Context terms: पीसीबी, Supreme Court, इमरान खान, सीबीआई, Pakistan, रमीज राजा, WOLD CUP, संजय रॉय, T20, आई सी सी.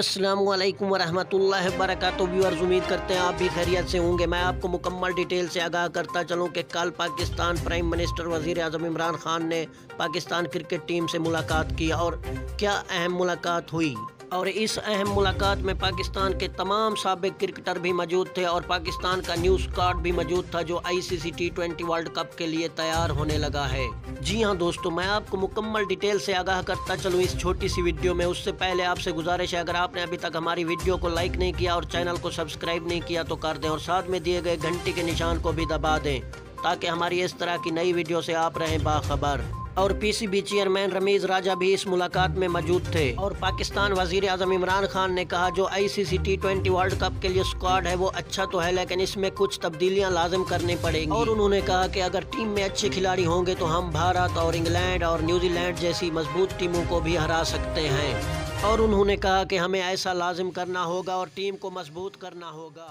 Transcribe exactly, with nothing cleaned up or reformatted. अस्सलामुअलैकुम वरहमतुल्लाहि वबरकातुहू। व्यूअर्स, उम्मीद करते हैं आप भी खैरियत से होंगे। मैं आपको मुकम्मल डिटेल से आगाह करता चलूँ कि कल पाकिस्तान प्राइम मिनिस्टर वज़ीर आज़म इमरान खान ने पाकिस्तान क्रिकेट टीम से मुलाकात की और क्या अहम मुलाकात हुई। और इस अहम मुलाकात में पाकिस्तान के तमाम साबिक क्रिकेटर भी मौजूद थे और पाकिस्तान का न्यू स्क्वाड भी मौजूद था जो आई सी सी T twenty world cup के लिए तैयार होने लगा है। जी हाँ दोस्तों, मैं आपको मुकम्मल डिटेल से आगाह करता चलूँ इस छोटी सी वीडियो में। उससे पहले आपसे गुजारिश है, अगर आपने अभी तक हमारी वीडियो को लाइक नहीं किया और चैनल को सब्सक्राइब नहीं किया तो कर दें और साथ में दिए गए घंटी के निशान को भी दबा दें ताकि हमारी इस तरह की नई वीडियो से आप रहें बाखबर। और पीसीबी चेयरमैन रमीज राजा भी इस मुलाकात में मौजूद थे। और पाकिस्तान वजीर आज़म इमरान खान ने कहा जो आई सी सी T twenty world cup के लिए स्क्वाड है वो अच्छा तो है लेकिन इसमें कुछ तब्दीलियां लाजम करनी पड़ेंगी। और उन्होंने कहा कि अगर टीम में अच्छे खिलाड़ी होंगे तो हम भारत और इंग्लैंड और न्यूजीलैंड जैसी मजबूत टीमों को भी हरा सकते हैं। और उन्होंने कहा कि हमें ऐसा लाजिम करना होगा और टीम को मजबूत करना होगा।